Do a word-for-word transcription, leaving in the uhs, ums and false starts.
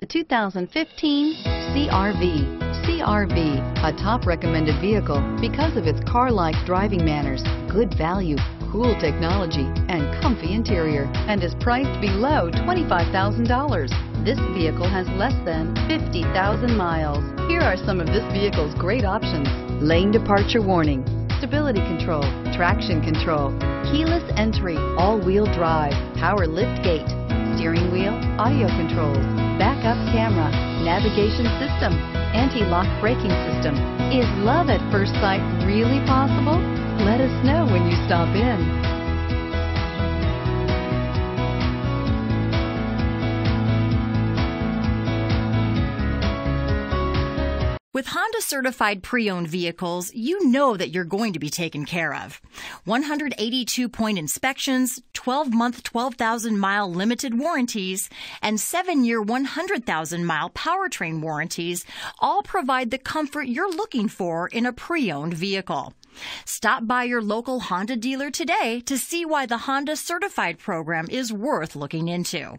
The two thousand fifteen C R V. C R V, a top recommended vehicle because of its car-like driving manners, good value, cool technology, and comfy interior, and is priced below twenty-five thousand dollars. This vehicle has less than fifty thousand miles. Here are some of this vehicle's great options: lane departure warning, stability control, traction control, keyless entry, all-wheel drive, power liftgate, steering wheel audio controls, backup camera, navigation system, anti-lock braking system. Is love at first sight really possible? Let us know when you stop in. With Honda certified pre-owned vehicles, you know that you're going to be taken care of. one hundred eighty-two point inspections, twelve month twelve thousand mile limited warranties, and seven year one hundred thousand mile powertrain warranties all provide the comfort you're looking for in a pre-owned vehicle. Stop by your local Honda dealer today to see why the Honda certified program is worth looking into.